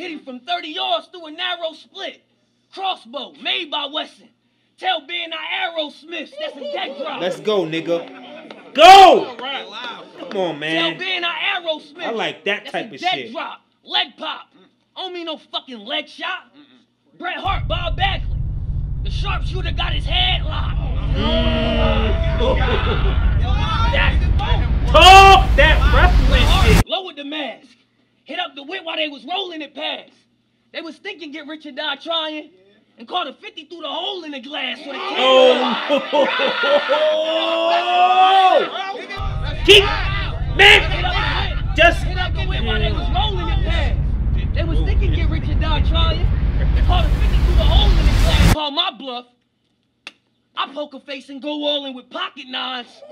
Hit him from 30 yards through a narrow split. Crossbow, made by Wesson. Tell Ben I Aerosmith. That's a deck drop. Let's go, nigga. Go! Right. Wow. Come on, man. Tell Ben I Aerosmith. I like that type of shit. That's a deck drop. Leg pop. I don't mean no fucking leg shot. Bret Hart, Bob Backley. The sharpshooter got his head locked. Talk that wrestling shit. Lowered the mask. Hit up the whip while they was rolling it past. They was thinking get rich or die trying, and caught a 50 through the hole in the glass. So hit up the whip while they was rolling it past. They was thinking get rich or die trying, and caught a 50 through the hole in the glass. Call my bluff. I poke a face and go all in with pocket knives.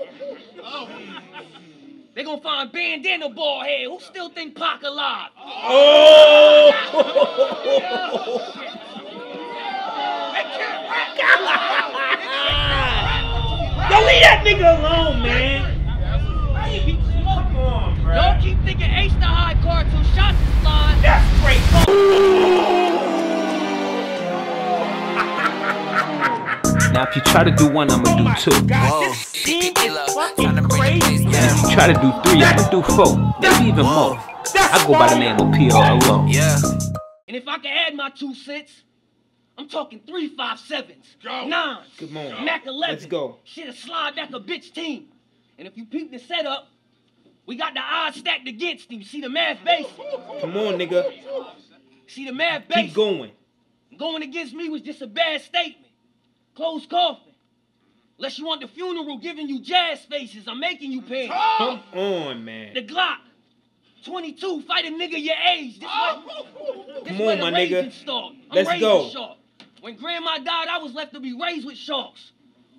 They gonna find Bandana ball head. Who still think Pac alive? Yo, leave that nigga alone, man. Come on, bro. Don't keep thinking Ace the high card till shots is flying. That's great. Now, if you try to do one, I'ma do two. If you try to do three, I can do four, maybe even more. I go by the name of P.O. alone. And if I can add my 2 cents, I'm talking 3 5-sevens, 9s, Mac 11. Let's go. Shit, a slide back a bitch team. And if you peep the setup, we got the odds stacked against him. See the math base? Come on, nigga. See the math base? Keep going. Going against me was just a bad statement. Close coffin. Unless you want the funeral giving you jazz faces, I'm making you pay. Come on, man. The Glock, 22, fight a nigga your age. This way my nigga. Let's go. Shark. When grandma died, I was left to be raised with sharks.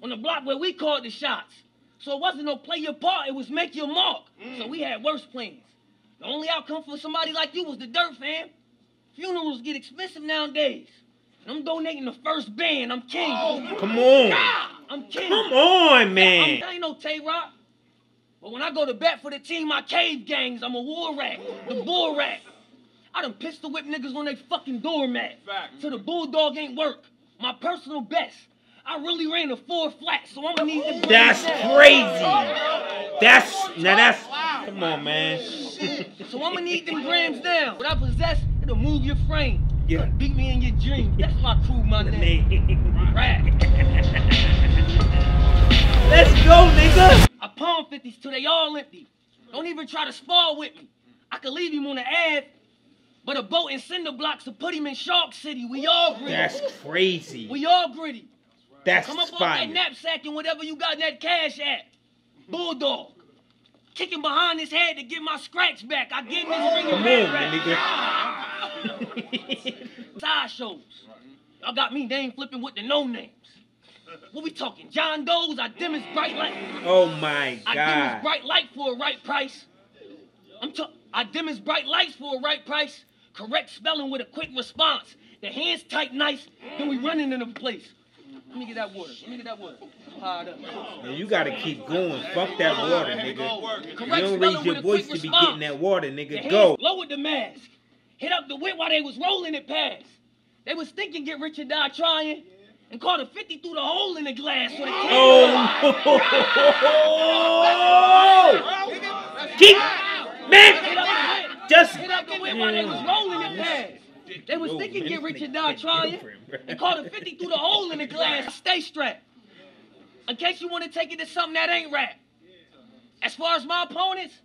On the block where we called the shots. So it wasn't no play your part, it was make your mark. So we had worse plans. The only outcome for somebody like you was the dirt, fam. Funerals get expensive nowadays. And I'm donating the first band, I'm king. Come on. God. I'm kidding. Come on, man. I ain't no Tay-Rock. But when I go to bat for the team, I cave gangs. I'm a war rat. The bull rat. I done pistol whip niggas on they fucking doormat. So the bulldog ain't work. My personal best. I really ran a 4 flat, so I'm gonna need this. That's crazy. Wow. Come on, man. So I'm gonna need them grams down. What I possess, it'll move your frame. Yeah. Beat me in your dreams. That's my crew, my name. Rat. Let's go, nigga. I palm 50s till they all empty. Don't even try to spar with me. I could leave him on the ad, but a boat and cinder blocks to put him in Shark City. We all gritty. That's crazy. We all gritty. That's fire. Come up on that knapsack and whatever you got in that cash at. Bulldog. Kicking behind his head to get my scratch back. I get this ring and red nigga. Side shows. Y'all got me name flipping with the no-names. What we talking? John Doe's, I dim his bright light. Oh my God. I dim his bright light for a right price. I dim his bright lights for a right price. Correct spelling with a quick response. The hands tight nice, then we running into the place. Let me get that water. Hard up. Man, you gotta keep going. Fuck that water, nigga. You don't raise your voice to be getting that water, nigga. Go. Lowered the mask. Hit up the whip while they was rolling it past. They was thinking get rich or die trying. And caught a 50 through the hole in the glass. So hit up the whip while they was rolling it past. They was thinking get rich or die trying. And caught a 50 through the hole in the glass. Stay strapped. In case you want to take it to something that ain't rap. As far as my opponents,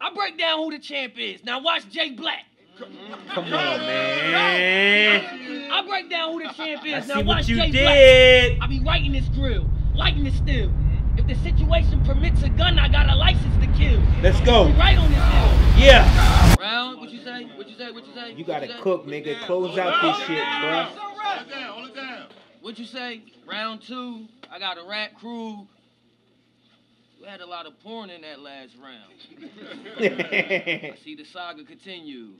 I break down who the champ is. Now watch Jay Black. Come on, man. I break down who the champ is. Now watch Jay Black. I be writing this grill, lighting it still. If the situation permits a gun, I got a license to kill. Let's go. Right on this hill. Yeah. Round, what you say? You gotta cook, nigga. Close out this shit, bro. Hold it down, What you say? Round two. I got a rap crew. We had a lot of porn in that last round. I see the saga continues.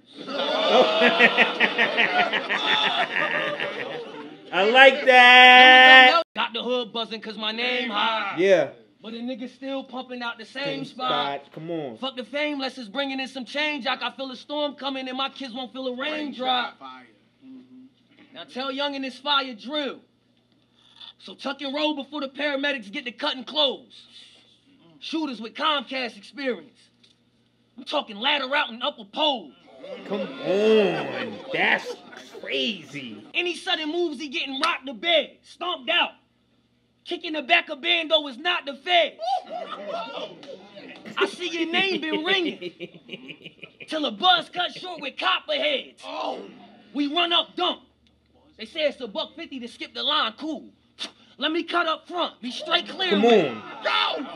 I like that. Got the hood buzzing because my name high. Yeah. But the niggas still pumping out the same spot. Come on. Fuck the fame, let's just bringing in some change. I feel a storm coming and my kids won't feel a raindrop. Now tell Young and his fire drill. So tuck and roll before the paramedics get to cutting clothes. Shooters with Comcast experience. I'm talking ladder out and upper pole. Come on, that's crazy. Any sudden moves, he getting rocked to bed, stomped out. Kicking the back of Bando is not the Fed. I see your name been ringing. Till the buzz cut short with copperheads. Oh. We run up dump. They say it's $1.50 to skip the line, cool. Let me cut up front, be straight clear. Come on. Go!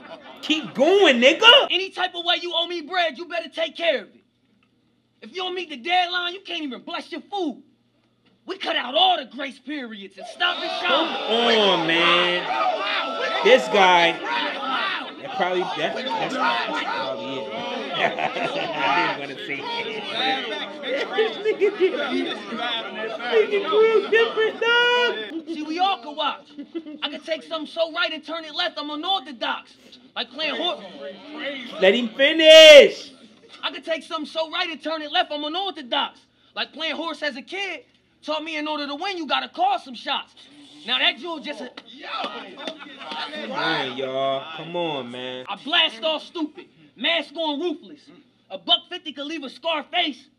Keep going, nigga. Any type of way you owe me bread, you better take care of it. If you don't meet the deadline, you can't even bless your food. We cut out all the grace periods and stop the show. Come on, man. This guy, that's probably it. I didn't want to see it. See, we all can watch. I can take something so right and turn it left. I'm unorthodox. Like playing horse. Let him finish. I could take something so right and turn it left. I'm unorthodox. Like playing horse as a kid. Taught me in order to win, you gotta call some shots. Now that dude just a... Come on, y'all. Come on, man. I blast off stupid. Mask on ruthless. $1.50 could leave a scar face.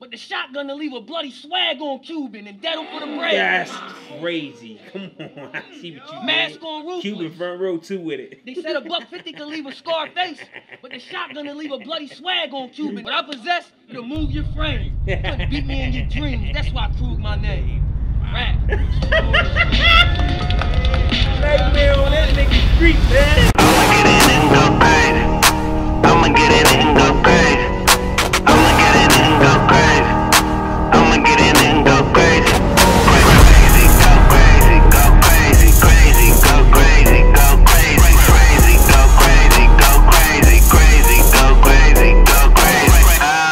But the shotgun to leave a bloody swag on Cuban and dead for the bread. That's crazy. Come on. I see what you mean. Mask on ruthless. Cuban front row too with it. They said $1.50 could leave a scar face. But the shotgun to leave a bloody swag on Cuban. What I possess, it'll move your frame. You couldn't beat me in your dreams. That's why I crewed my name. Rap. Black man on that nigga street, man. I'ma get in and go crazy.